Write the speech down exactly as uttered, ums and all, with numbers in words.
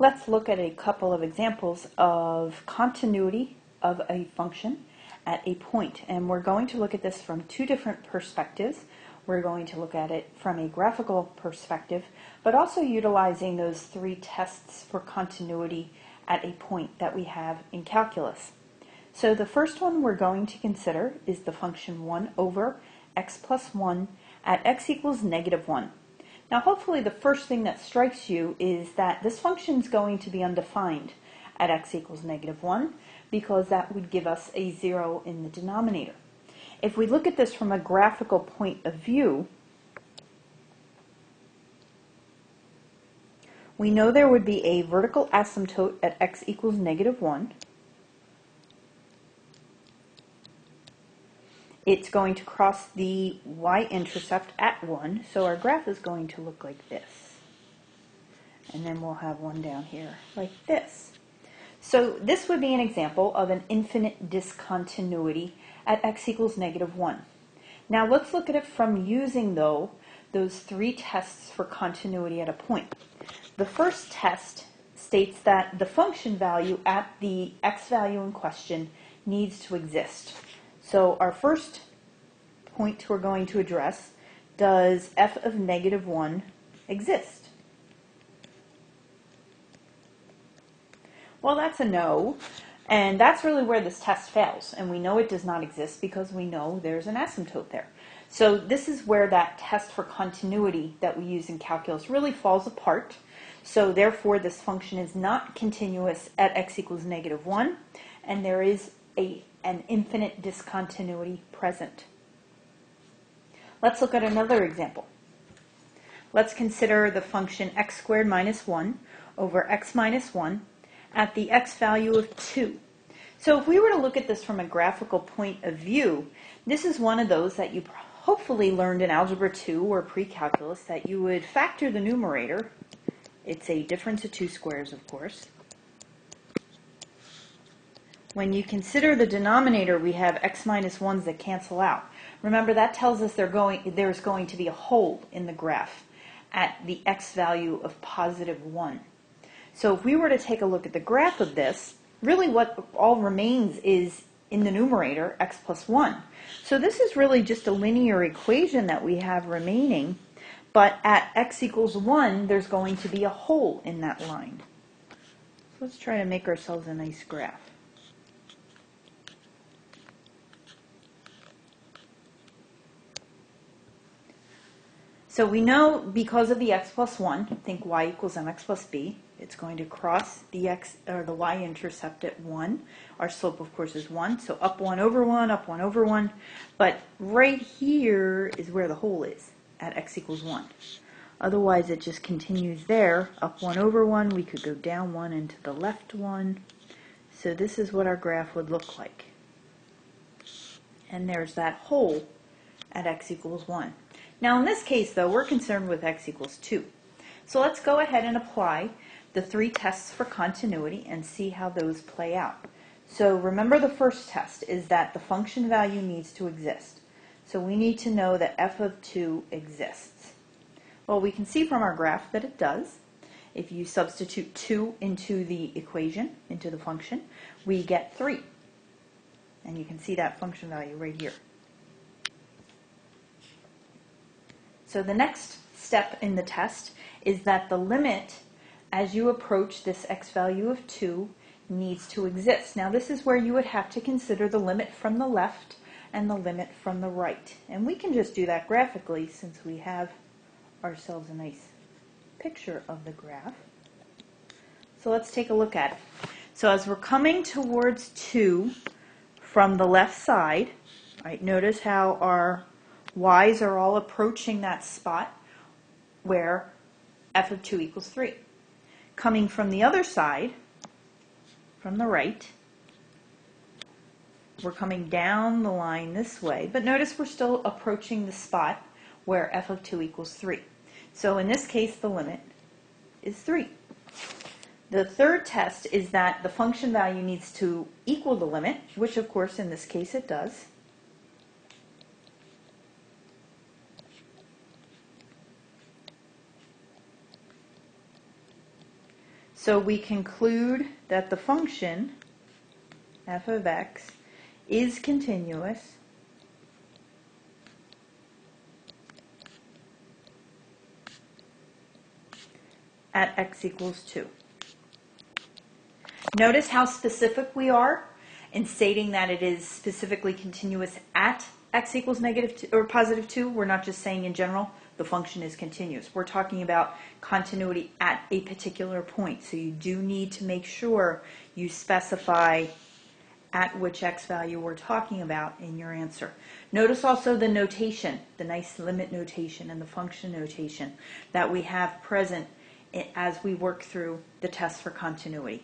Let's look at a couple of examples of continuity of a function at a point. And we're going to look at this from two different perspectives. We're going to look at it from a graphical perspective, but also utilizing those three tests for continuity at a point that we have in calculus. So the first one we're going to consider is the function one over x plus one at x equals negative one. Now hopefully the first thing that strikes you is that this function is going to be undefined at x equals negative one, because that would give us a zero in the denominator. If we look at this from a graphical point of view, we know there would be a vertical asymptote at x equals negative one. It's going to cross the y-intercept at one, so our graph is going to look like this. And then we'll have one down here like this. So this would be an example of an infinite discontinuity at x equals negative one. Now let's look at it from using, though, those three tests for continuity at a point. The first test states that the function value at the x value in question needs to exist. So our first point we're going to address, does f of negative one exist? Well, that's a no, and that's really where this test fails, and we know it does not exist because we know there's an asymptote there. So this is where that test for continuity that we use in calculus really falls apart. So therefore this function is not continuous at x equals negative one, and there is a, an infinite discontinuity present. Let's look at another example. Let's consider the function x squared minus one over x minus one at the x value of two. So if we were to look at this from a graphical point of view, this is one of those that you hopefully learned in Algebra two or pre-calculus, that you would factor the numerator. It's a difference of two squares, of course. When you consider the denominator, we have x minus ones that cancel out. Remember, that tells us they're going, there's going to be a hole in the graph at the x value of positive one. So if we were to take a look at the graph of this, really what all remains is in the numerator x plus one. So this is really just a linear equation that we have remaining, but at x equals one there's going to be a hole in that line. So let's try to make ourselves a nice graph. So we know because of the x plus one, think y equals mx plus b, it's going to cross the x or the y-intercept at one. Our slope, of course, is one, so up one over one, up one over one. But right here is where the hole is at x equals one. Otherwise, it just continues there, up one over one. We could go down one and to the left one. So this is what our graph would look like. And there's that hole at x equals one. Now in this case, though, we're concerned with x equals two. So let's go ahead and apply the three tests for continuity and see how those play out. So remember, the first test is that the function value needs to exist. So we need to know that f of two exists. Well, we can see from our graph that it does. If you substitute two into the equation, into the function, we get three. And you can see that function value right here. So the next step in the test is that the limit as you approach this x value of two needs to exist. Now this is where you would have to consider the limit from the left and the limit from the right. And we can just do that graphically since we have ourselves a nice picture of the graph. So let's take a look at it. So as we're coming towards two from the left side, right, notice how our y's are all approaching that spot where f of two equals three. Coming from the other side, from the right, we're coming down the line this way, but notice we're still approaching the spot where f of two equals three. So in this case, the limit is three. The third test is that the function value needs to equal the limit, which of course in this case it does. So we conclude that the function f of x is continuous at x equals two. Notice how specific we are in stating that it is specifically continuous at x equals negative two, or positive two. We're not just saying in general the function is continuous. We're talking about continuity at a particular point. So you do need to make sure you specify at which x value we're talking about in your answer. Notice also the notation, the nice limit notation and the function notation that we have present as we work through the test for continuity.